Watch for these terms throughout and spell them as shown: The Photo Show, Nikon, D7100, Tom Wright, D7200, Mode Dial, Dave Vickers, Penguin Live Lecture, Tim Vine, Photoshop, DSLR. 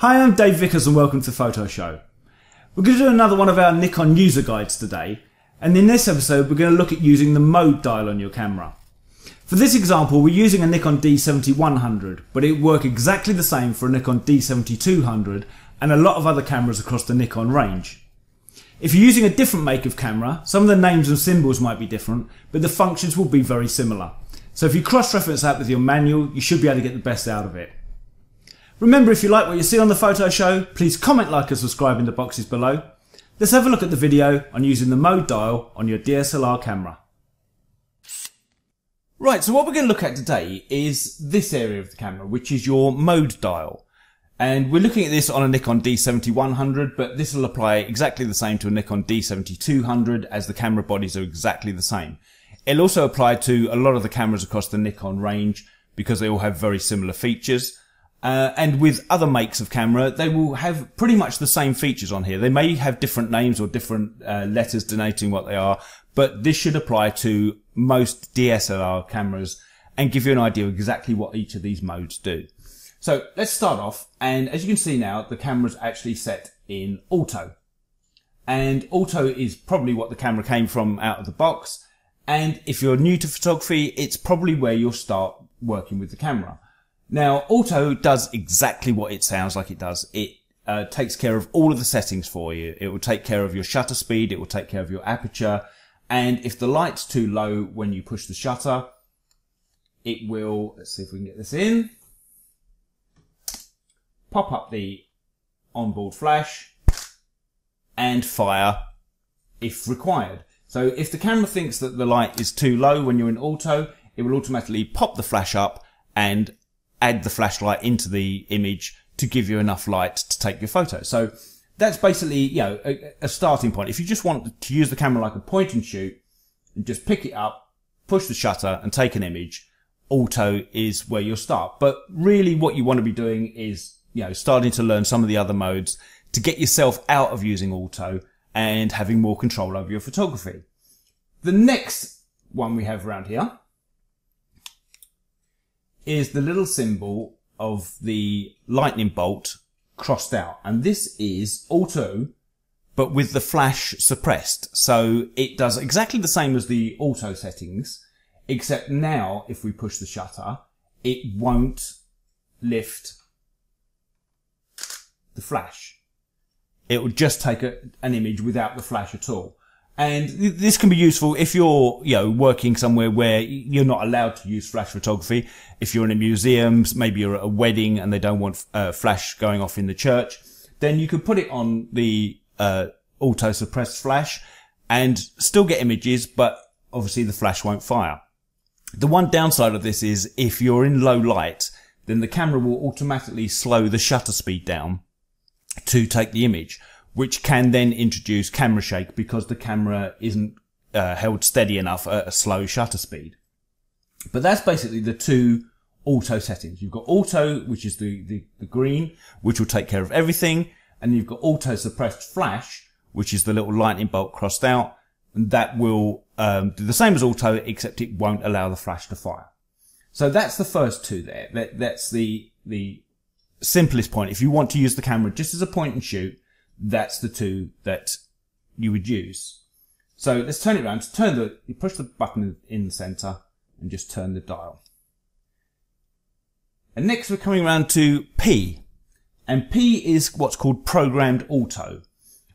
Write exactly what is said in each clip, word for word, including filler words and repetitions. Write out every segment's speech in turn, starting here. Hi, I'm Dave Vickers and welcome to Photo Show. We're going to do another one of our Nikon user guides today, and in this episode we're going to look at using the mode dial on your camera. For this example we're using a Nikon D seventy-one hundred, but it would work exactly the same for a Nikon D seventy-two hundred and a lot of other cameras across the Nikon range. If you're using a different make of camera, some of the names and symbols might be different, but the functions will be very similar. So if you cross-reference that with your manual, you should be able to get the best out of it. Remember, if you like what you see on the Photo Show, please comment, like and subscribe in the boxes below. Let's have a look at the video on using the mode dial on your D S L R camera. Right, so what we're going to look at today is this area of the camera, which is your mode dial. And we're looking at this on a Nikon D seventy-one hundred, but this will apply exactly the same to a Nikon D seventy-two hundred as the camera bodies are exactly the same. It'll also apply to a lot of the cameras across the Nikon range because they all have very similar features. Uh, and with other makes of camera, they will have pretty much the same features on here. They may have different names or different uh, letters denoting what they are, but this should apply to most D S L R cameras and give you an idea of exactly what each of these modes do. So let's start off, and as you can see now, the camera's actually set in auto. And auto is probably what the camera came from out of the box, and if you're new to photography, it's probably where you'll start working with the camera. Now, auto does exactly what it sounds like it does. It uh, takes care of all of the settings for you. It will take care of your shutter speed. It will take care of your aperture. And if the light's too low when you push the shutter, it will, let's see if we can get this in, pop up the onboard flash and fire if required. So if the camera thinks that the light is too low when you're in auto, it will automatically pop the flash up and add the flashlight into the image to give you enough light to take your photo. So that's basically, you know, a, a starting point. If you just want to use the camera like a point and shoot and just pick it up, push the shutter and take an image, auto is where you'll start. But really what you want to be doing is, you know, starting to learn some of the other modes to get yourself out of using auto and having more control over your photography. The next one we have around here is the little symbol of the lightning bolt crossed out, and this is auto but with the flash suppressed, so it does exactly the same as the auto settings, except now if we push the shutter it won't lift the flash. It will just take a, an image without the flash at all. And this can be useful if you're, you know, working somewhere where you're not allowed to use flash photography. If you're in a museum, maybe you're at a wedding and they don't want uh, flash going off in the church, then you could put it on the uh, auto suppressed flash and still get images, but obviously the flash won't fire. The one downside of this is if you're in low light, then the camera will automatically slow the shutter speed down to take the image, which can then introduce camera shake because the camera isn't uh, held steady enough at a slow shutter speed. But that's basically the two auto settings. You've got auto, which is the, the, the green, which will take care of everything. And you've got auto suppressed flash, which is the little lightning bolt crossed out. And that will um, do the same as auto, except it won't allow the flash to fire. So that's the first two there. That, that's the, the simplest point. If you want to use the camera just as a point and shoot, that's the two that you would use. So let's turn it around. To turn the, you push the button in the center and just turn the dial. And next we're coming around to P. And P is what's called programmed auto.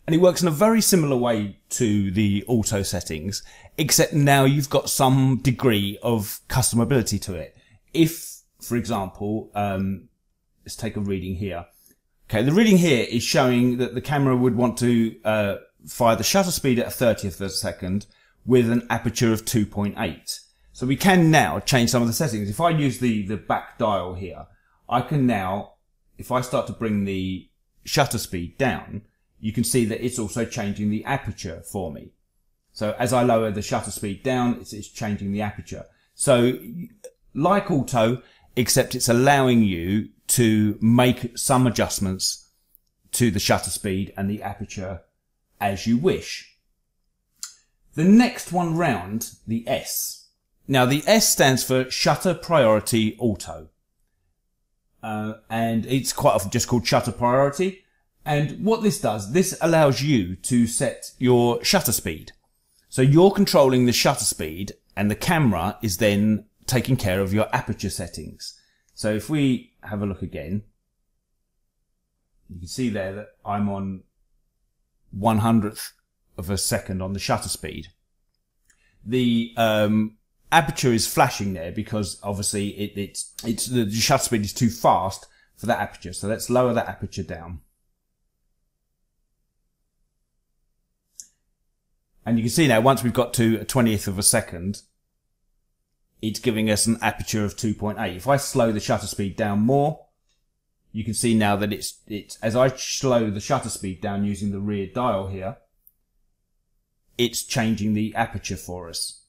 And it works in a very similar way to the auto settings, except now you've got some degree of customability to it. If, for example, um, let's take a reading here. Okay, the reading here is showing that the camera would want to uh, fire the shutter speed at a thirtieth of a second with an aperture of two point eight. So we can now change some of the settings. If I use the, the back dial here, I can now, if I start to bring the shutter speed down, you can see that it's also changing the aperture for me. So as I lower the shutter speed down, it's, it's changing the aperture. So like auto, except it's allowing you to make some adjustments to the shutter speed and the aperture as you wish. The next one round, the S. Now the S stands for Shutter Priority Auto. uh, and it's quite often just called shutter priority. And what this does, this allows you to set your shutter speed. So you're controlling the shutter speed and the camera is then taking care of your aperture settings. So if we have a look again, you can see there that I'm on one hundredth of a second on the shutter speed. The um, aperture is flashing there because obviously it, it's, it's, the shutter speed is too fast for that aperture. So let's lower that aperture down. And you can see now, once we've got to a twentieth of a second, it's giving us an aperture of two point eight. If I slow the shutter speed down more, you can see now that it's, it's, as I slow the shutter speed down using the rear dial here, it's changing the aperture for us.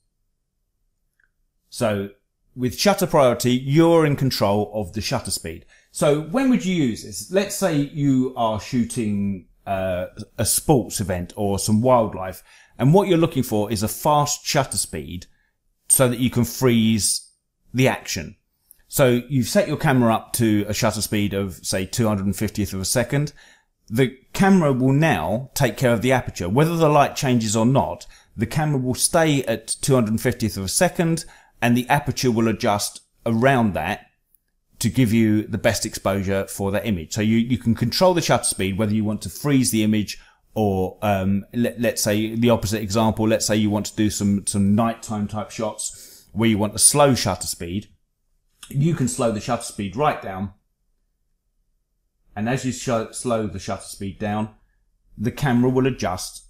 So with shutter priority, you're in control of the shutter speed. So when would you use this? Let's say you are shooting uh, a sports event or some wildlife, and what you're looking for is a fast shutter speed so that you can freeze the action. So you've set your camera up to a shutter speed of, say, two hundred fiftieth of a second. The camera will now take care of the aperture. Whether the light changes or not, the camera will stay at two hundred fiftieth of a second and the aperture will adjust around that to give you the best exposure for that image. So you, you can control the shutter speed, whether you want to freeze the image or um let, let's say the opposite example, let's say you want to do some some nighttime type shots where you want a slow shutter speed. You can slow the shutter speed right down, and as you show, slow the shutter speed down, the camera will adjust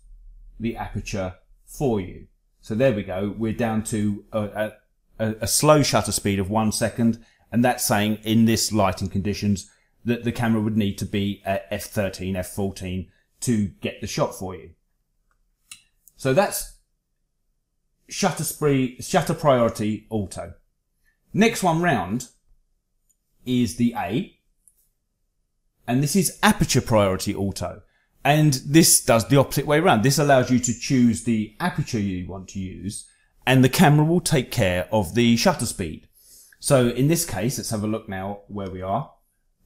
the aperture for you. So there we go, we're down to a, a, a slow shutter speed of one second, and that's saying in this lighting conditions that the camera would need to be at F thirteen, F fourteen to get the shot for you. So that's shutter spree, shutter priority auto. Next one round is the A, and this is aperture priority auto. And this does the opposite way around. This allows you to choose the aperture you want to use, and the camera will take care of the shutter speed. So in this case, let's have a look now where we are.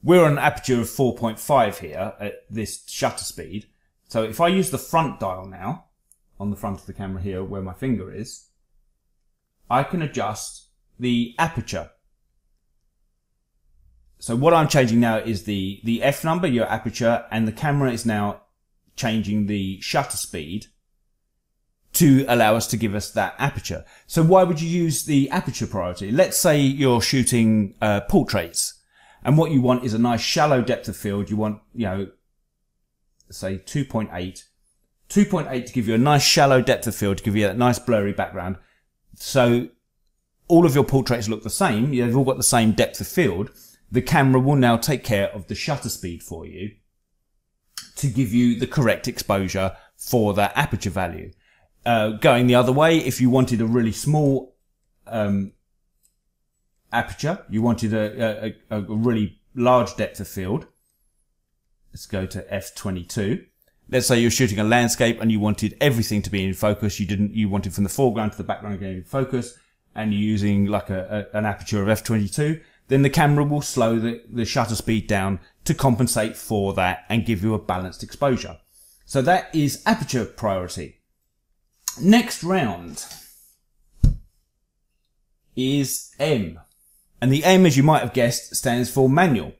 We're on an aperture of four point five here at this shutter speed. So if I use the front dial now, on the front of the camera here where my finger is, I can adjust the aperture. So what I'm changing now is the, the F number, your aperture, and the camera is now changing the shutter speed to allow us to give us that aperture. So why would you use the aperture priority? Let's say you're shooting uh, portraits. And what you want is a nice shallow depth of field. You want, you know, say two point eight. two point eight to give you a nice shallow depth of field, to give you that nice blurry background. So all of your portraits look the same. They've all got the same depth of field. The camera will now take care of the shutter speed for you to give you the correct exposure for that aperture value. Uh, going the other way, if you wanted a really small um aperture, you wanted a, a, a really large depth of field. Let's go to F twenty-two. Let's say you're shooting a landscape and you wanted everything to be in focus. You didn't, you wanted from the foreground to the background to be in focus, and you're using like a, a, an aperture of F twenty-two. Then the camera will slow the, the shutter speed down to compensate for that and give you a balanced exposure. So that is aperture priority. Next round is M. And the M, as you might have guessed, stands for manual.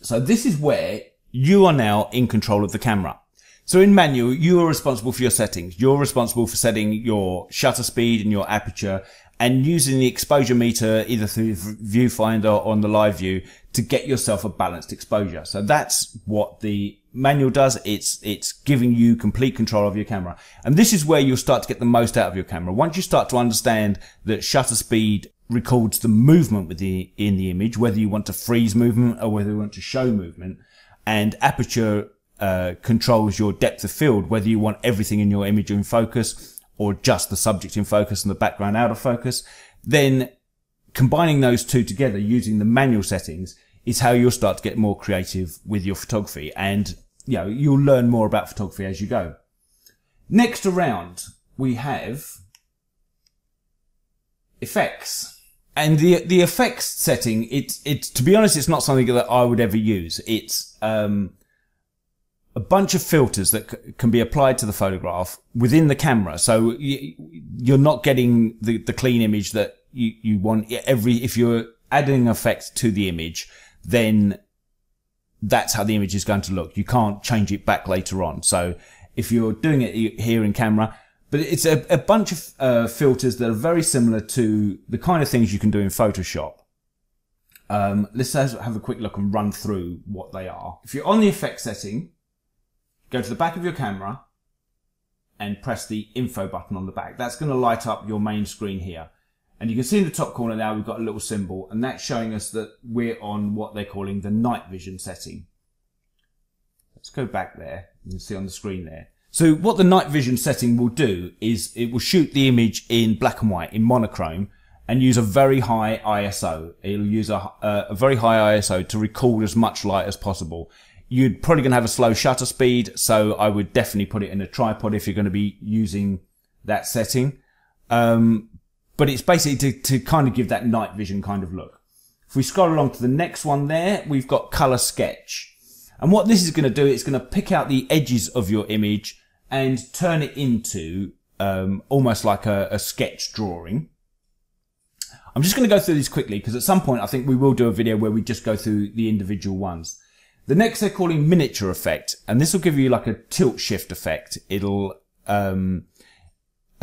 So this is where you are now in control of the camera. So in manual, you are responsible for your settings. You're responsible for setting your shutter speed and your aperture and using the exposure meter either through the viewfinder or on the live view to get yourself a balanced exposure. So that's what the manual does. It's, it's giving you complete control of your camera. And this is where you'll start to get the most out of your camera. Once you start to understand that shutter speed records the movement with the, in the image, whether you want to freeze movement or whether you want to show movement, and aperture uh, controls your depth of field, whether you want everything in your image in focus or just the subject in focus and the background out of focus, then combining those two together using the manual settings is how you'll start to get more creative with your photography. And you know, you'll learn more about photography as you go. Next around, we have effects. And the the effects setting, it it to be honest, it's not something that I would ever use. It's um, a bunch of filters that c can be applied to the photograph within the camera, so you, you're not getting the the clean image that you you want. Every if you're adding an effect to the image, then that's how the image is going to look. You can't change it back later on. So if you're doing it here in camera, but it's a, a bunch of uh, filters that are very similar to the kind of things you can do in Photoshop. Um, let's have a quick look and run through what they are. If you're on the effect setting, go to the back of your camera and press the info button on the back. That's going to light up your main screen here. And you can see in the top corner now we've got a little symbol, and that's showing us that we're on what they're calling the night vision setting. Let's go back there. You can see on the screen there. So what the night vision setting will do is it will shoot the image in black and white, in monochrome, and use a very high I S O. It'll use a, uh, a very high I S O to record as much light as possible. You're probably going to have a slow shutter speed, so I would definitely put it in a tripod if you're going to be using that setting. Um, But it's basically to, to kind of give that night vision kind of look. If we scroll along to the next one there, we've got color sketch. And what this is going to do, it's going to pick out the edges of your image and turn it into um, almost like a, a sketch drawing. I'm just going to go through these quickly because at some point I think we will do a video where we just go through the individual ones. The next they're calling miniature effect. And this will give you like a tilt shift effect. It'll... Um,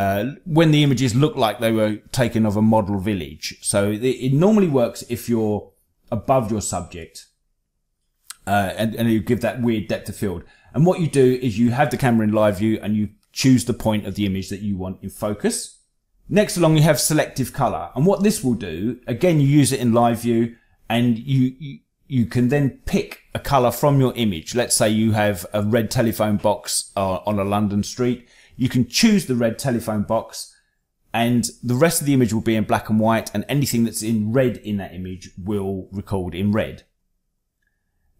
Uh, when the images look like they were taken of a model village. So it, it normally works if you're above your subject, uh, and, and you give that weird depth of field. And what you do is you have the camera in live view and you choose the point of the image that you want in focus. Next along you have selective color. And what this will do, again, you use it in live view and you, you, you can then pick a color from your image. Let's say you have a red telephone box uh, on a London street. You can choose the red telephone box and the rest of the image will be in black and white, and anything that's in red in that image will record in red.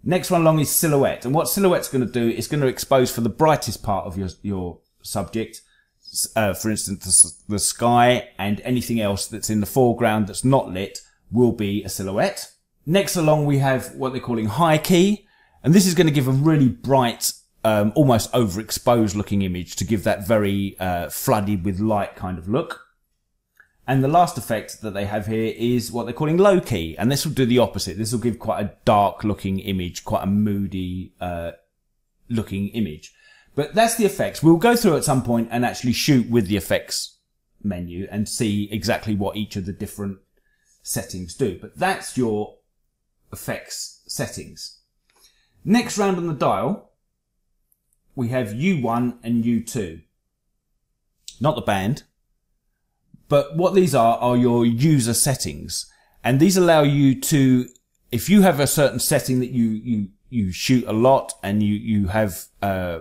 Next one along is silhouette. And what silhouette's going to do is going to expose for the brightest part of your, your subject, uh, for instance, the, the sky, and anything else that's in the foreground that's not lit will be a silhouette. Next along we have what they're calling high key, and this is going to give a really bright, Um, almost overexposed looking image to give that very uh, flooded with light kind of look. And the last effect that they have here is what they're calling low key, and this will do the opposite. This will give quite a dark looking image, quite a moody uh, looking image. But that's the effects. We'll go through at some point and actually shoot with the effects menu and see exactly what each of the different settings do. But that's your effects settings. Next round on the dial, we have U one and U two. Not the band. But what these are, are your user settings. And these allow you to, if you have a certain setting that you, you, you shoot a lot and you, you have, uh,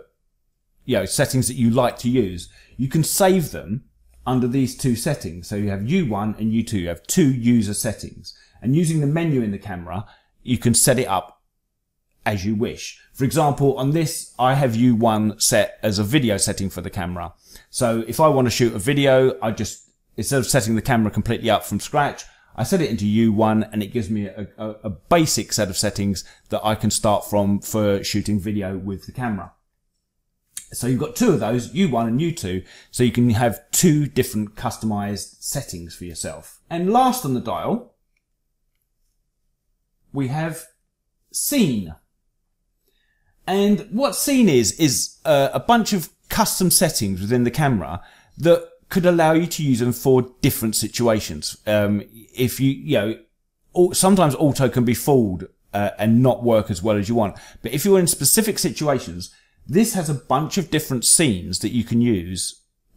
you know, settings that you like to use, you can save them under these two settings. So you have U one and U two. You have two user settings. And using the menu in the camera, you can set it up as you wish. For example, on this, I have U one set as a video setting for the camera. So if I want to shoot a video, I just, instead of setting the camera completely up from scratch, I set it into U one, and it gives me a, a, a basic set of settings that I can start from for shooting video with the camera. So you've got two of those, U one and U two, so you can have two different customized settings for yourself. And last on the dial, we have scene. And what scene is, is uh, a bunch of custom settings within the camera that could allow you to use them for different situations. Um, if you, you know, all, sometimes auto can be fooled uh, and not work as well as you want. But if you're in specific situations, this has a bunch of different scenes that you can use,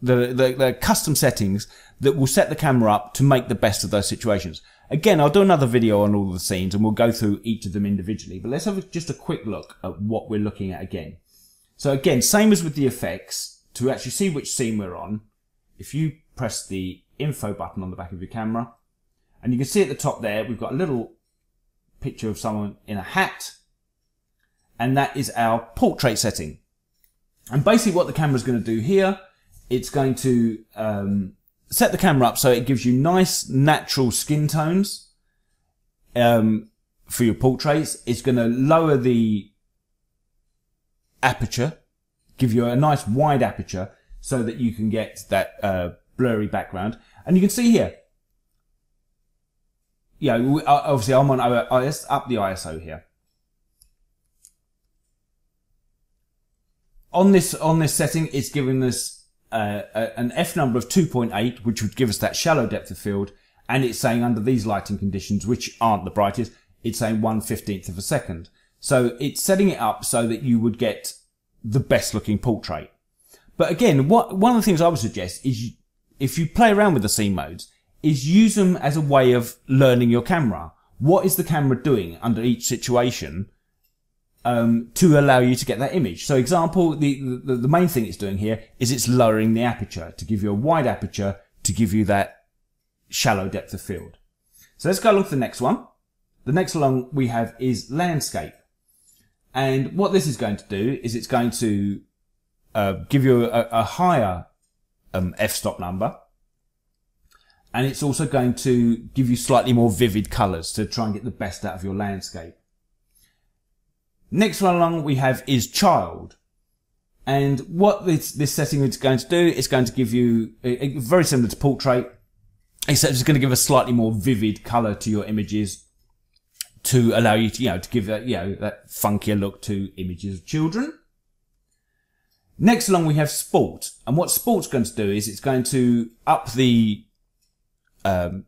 the, the, the custom settings that will set the camera up to make the best of those situations. Again, I'll do another video on all the scenes and we'll go through each of them individually, but let's have a, just a quick look at what we're looking at again. So again, same as with the effects, to actually see which scene we're on, if you press the info button on the back of your camera, and you can see at the top there, we've got a little picture of someone in a hat, and that is our portrait setting. And basically what the camera's going to do here, it's going to um, set the camera up so it gives you nice natural skin tones um, for your portraits. It's going to lower the aperture, give you a nice wide aperture so that you can get that uh, blurry background. And you can see here, yeah, obviously I'm on I S O, up the I S O here. On this, on this setting, it's giving us uh, an F number of two point eight, which would give us that shallow depth of field. And it's saying under these lighting conditions, which aren't the brightest, it's saying one fifteenth of a second. So it's setting it up so that you would get the best looking portrait. But again, what, one of the things I would suggest is you, if you play around with the scene modes, is use them as a way of learning your camera. What is the camera doing under each situation um, to allow you to get that image? So example, the, the, the main thing it's doing here is it's lowering the aperture to give you a wide aperture to give you that shallow depth of field. So let's go along to the next one. The next along we have is landscape. And what this is going to do is it's going to uh, give you a, a higher um, f-stop number. And it's also going to give you slightly more vivid colours to try and get the best out of your landscape. Next one along we have is child. And what this, this setting is going to do, it's going to give you, a, a, very similar to portrait, except it's going to give a slightly more vivid colour to your images to allow you to, you know, to give that, you know, that funkier look to images of children. Next along we have sport. And what sport's going to do is it's going to up the Um,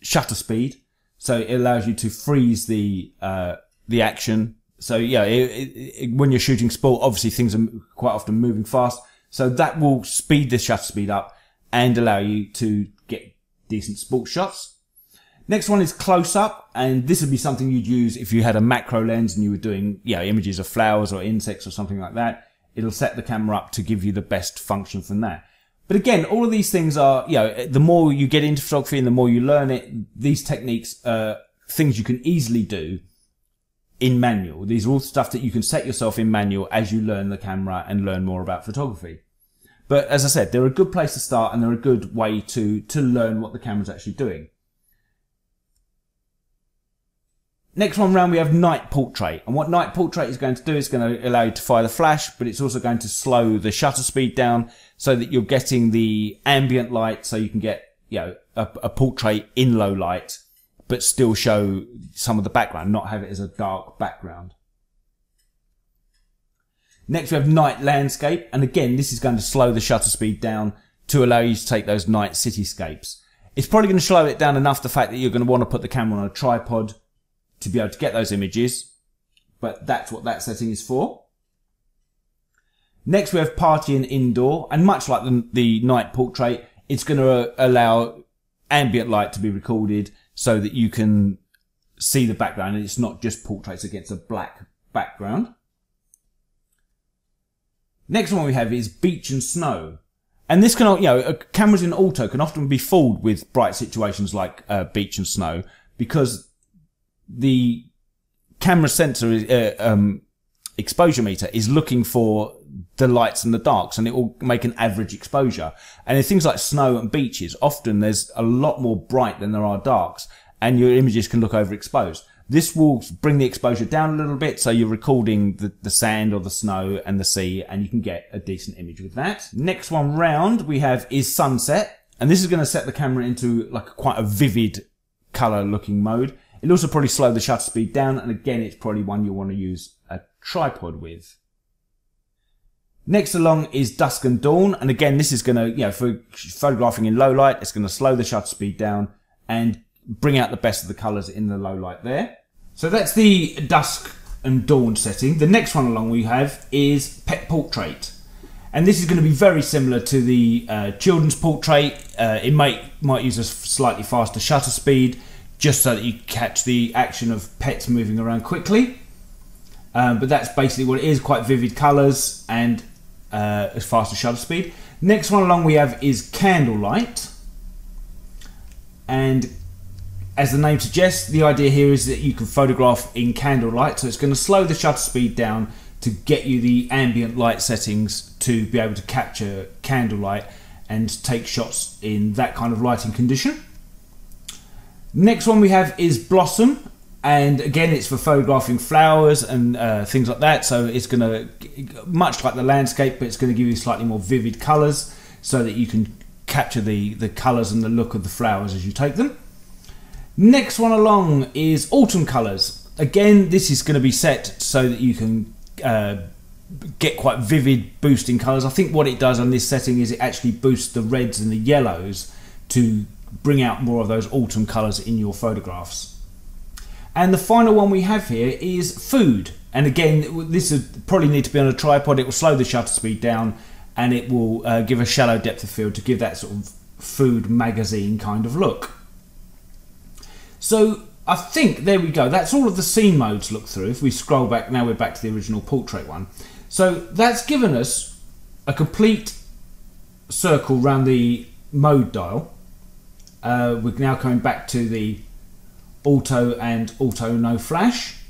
shutter speed, so it allows you to freeze the uh, the action. So yeah, it, it, it, when you're shooting sport, obviously things are quite often moving fast, so that will speed the shutter speed up and allow you to get decent sport shots. Next one is close up, and this would be something you'd use if you had a macro lens and you were doing yeah images of flowers or insects or something like that. It'll set the camera up to give you the best function from that. But again, all of these things are, you know, the more you get into photography and the more you learn it, these techniques are things you can easily do in manual. These are all stuff that you can set yourself in manual as you learn the camera and learn more about photography. But as I said, they're a good place to start and they're a good way to, to learn what the camera's actually doing. Next one round, we have night portrait. And what night portrait is going to do is going to allow you to fire the flash, but it's also going to slow the shutter speed down so that you're getting the ambient light, so you can get, you know, a, a portrait in low light, but still show some of the background, not have it as a dark background. Next, we have night landscape. And again, this is going to slow the shutter speed down to allow you to take those night cityscapes. It's probably going to slow it down enough, the fact that you're going to want to put the camera on a tripod to be able to get those images, but that's what that setting is for. Next we have party and indoor, and much like the, the night portrait, it's going to allow ambient light to be recorded so that you can see the background and it's not just portraits against a black background. Next one we have is beach and snow. And this can, you know, cameras in auto can often be fooled with bright situations like uh, beach and snow, because the camera sensor uh, um, exposure meter is looking for the lights and the darks, and it will make an average exposure. And in things like snow and beaches, often there's a lot more bright than there are darks, and your images can look overexposed. This will bring the exposure down a little bit, so you're recording the, the sand or the snow and the sea, and you can get a decent image with that. Next one round we have is sunset, and this is going to set the camera into like quite a vivid color looking mode. It'll also probably slow the shutter speed down, and again, it's probably one you want to use a tripod with. Next along is dusk and dawn, and again, this is going to, you know, for photographing in low light, it's going to slow the shutter speed down and bring out the best of the colours in the low light there. So that's the dusk and dawn setting. The next one along we have is pet portrait, and this is going to be very similar to the uh, children's portrait. Uh, it might might use a slightly faster shutter speed, just so that you catch the action of pets moving around quickly. Um, but that's basically what it is, quite vivid colours and uh, a faster shutter speed. Next one along we have is candlelight. And as the name suggests, the idea here is that you can photograph in candlelight, so it's going to slow the shutter speed down to get you the ambient light settings to be able to capture candlelight. and take shots in that kind of lighting condition. Next one we have is Blossom, and again it's for photographing flowers and uh, things like that. So it's gonna, much like the landscape, but it's gonna give you slightly more vivid colors so that you can capture the, the colors and the look of the flowers as you take them. Next one along is Autumn Colors. Again, this is gonna be set so that you can uh, get quite vivid boosting colors. I think what it does on this setting is it actually boosts the reds and the yellows to bring out more of those autumn colors in your photographs. And the final one we have here is Food. And again, this would probably need to be on a tripod. It will slow the shutter speed down and it will uh, give a shallow depth of field to give that sort of food magazine kind of look. So I think there we go. That's all of the scene modes looked through. If we scroll back, now we're back to the original portrait one. So that's given us a complete circle around the mode dial. Uh, we're now coming back to the auto and auto no flash.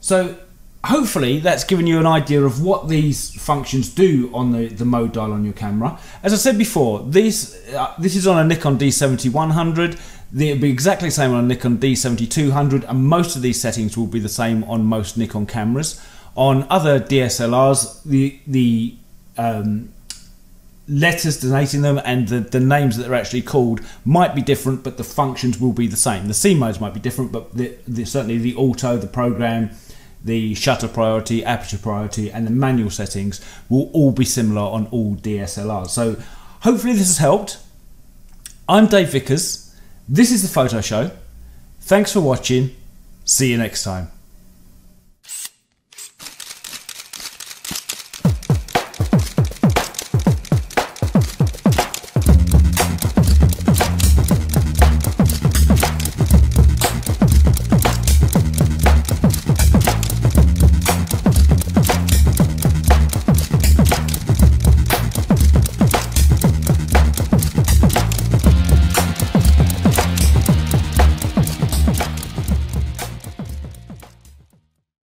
So hopefully that's given you an idea of what these functions do on the, the mode dial on your camera. As I said before, these, uh, this is on a Nikon D seventy-one hundred. It'll be exactly the same on a Nikon D seventy-two hundred, and most of these settings will be the same on most Nikon cameras. On other D S L Rs, the the um, letters denoting them and the, the names that are actually called might be different, but the functions will be the same. The scene modes might be different, but the, the, certainly the auto, the program, the shutter priority, aperture priority, and the manual settings will all be similar on all D S L Rs. So hopefully this has helped. I'm Dave Vickers. This is The Photo Show. Thanks for watching. See you next time.